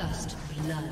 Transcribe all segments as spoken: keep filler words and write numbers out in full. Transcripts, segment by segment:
First blood.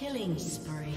Killing spree.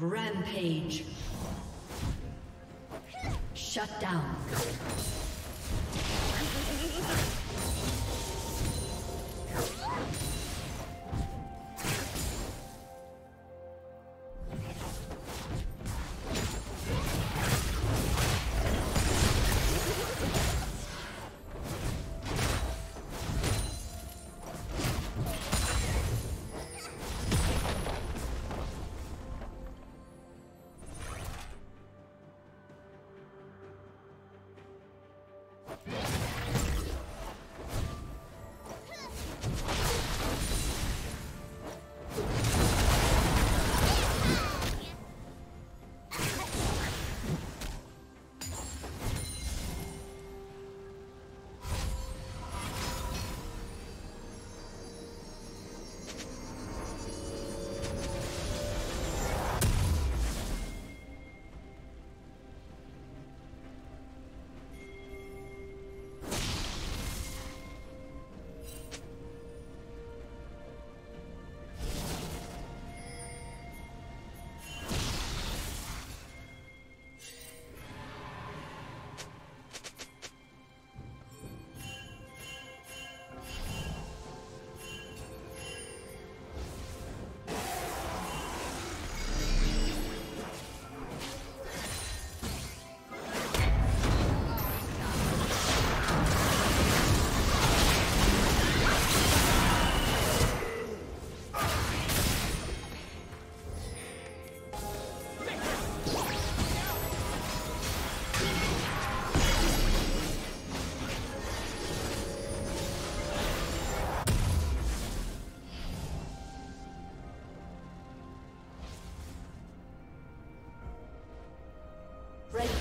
Rampage. Shut down.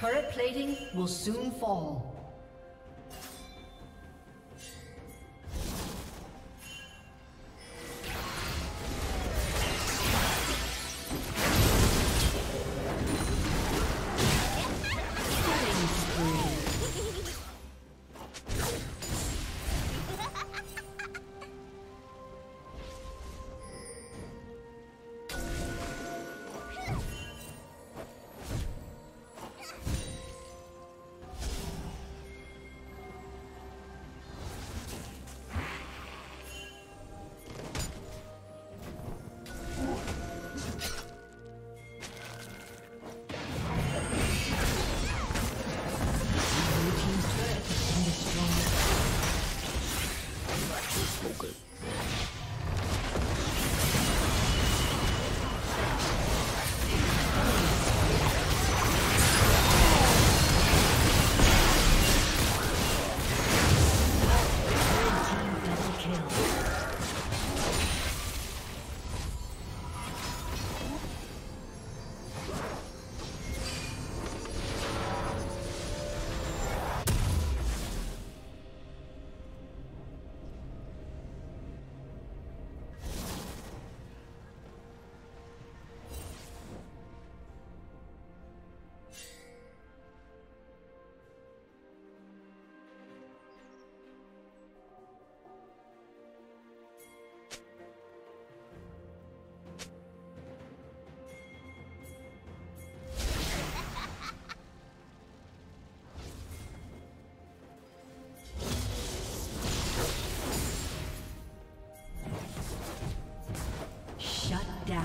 Turret plating will soon fall. down.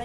The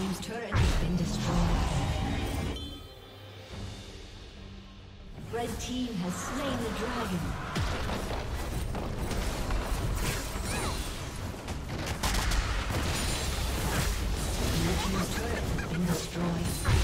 team's turret has been destroyed. Red team has slain the dragon. Team's turret has been destroyed.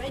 Red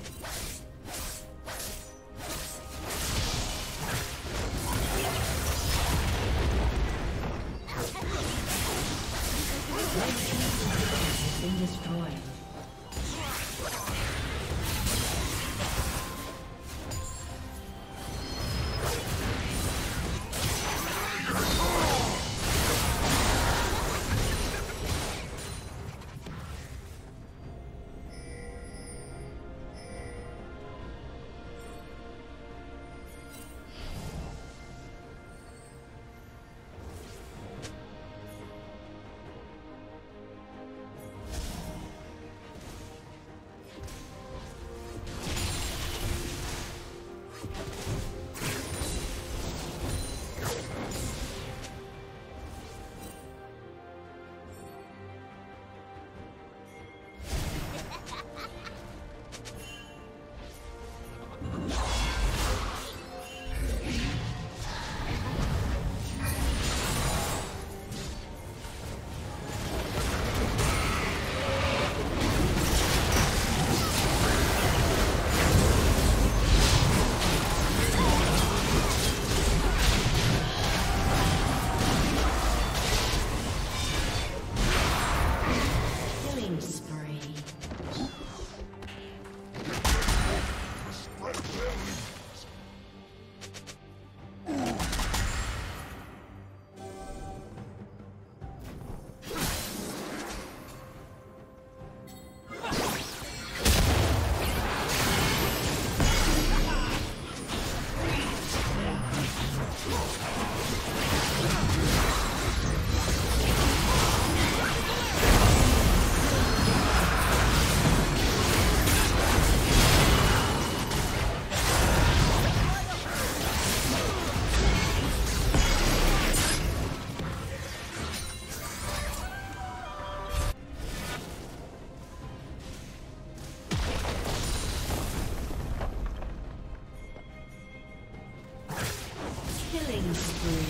Killing spree.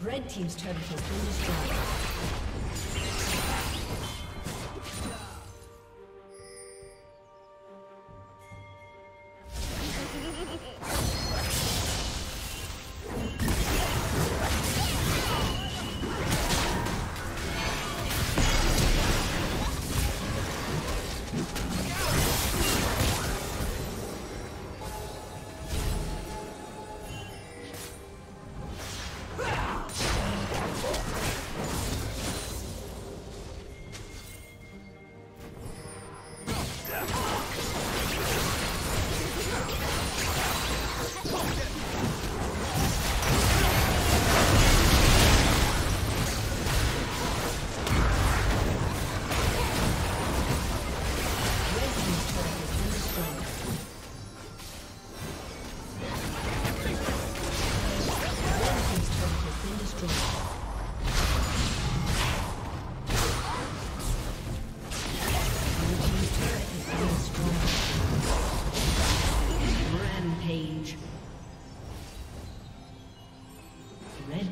Red team's turret has been destroyed.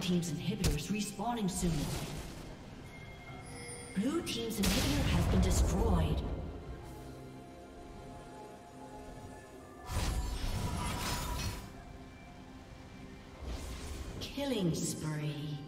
Team's inhibitor is respawning soon. Blue team's inhibitor has been destroyed. Killing spree.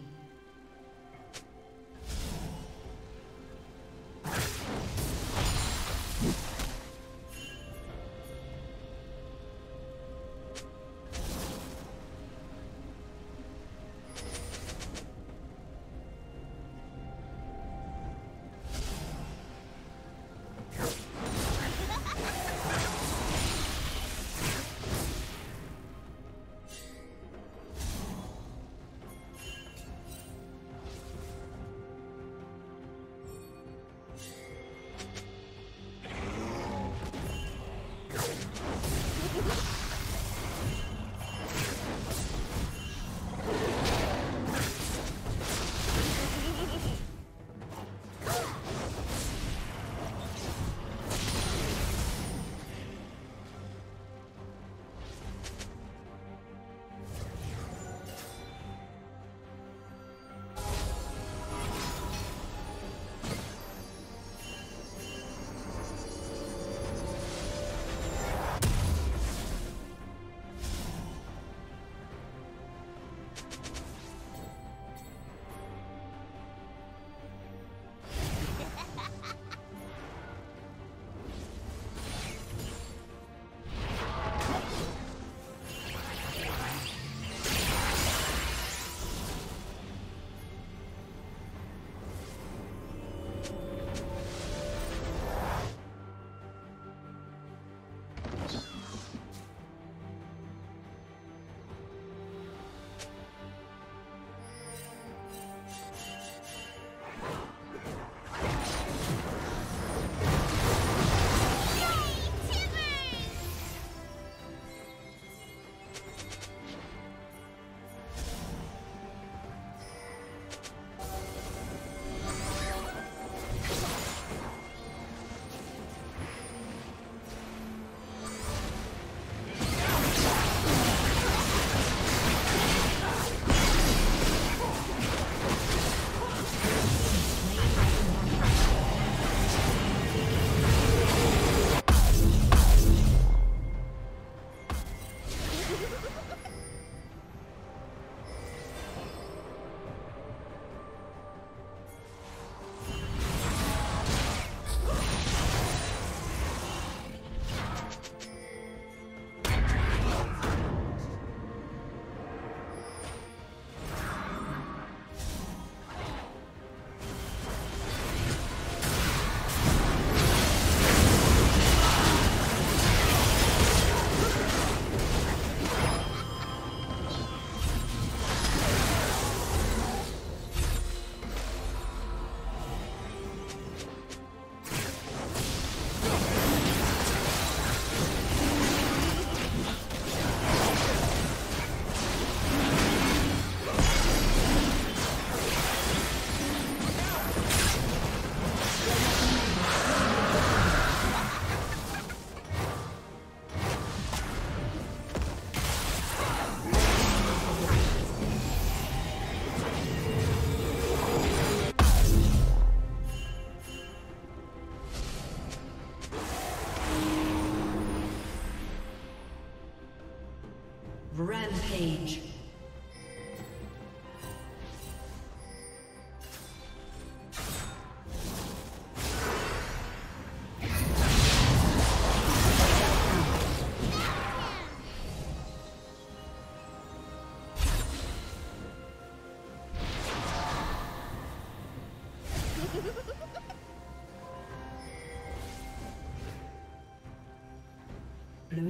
Blue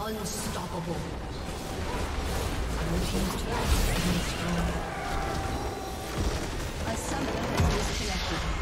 Unstoppable. Blue team's turret has been destroyed. A summoner has disconnected.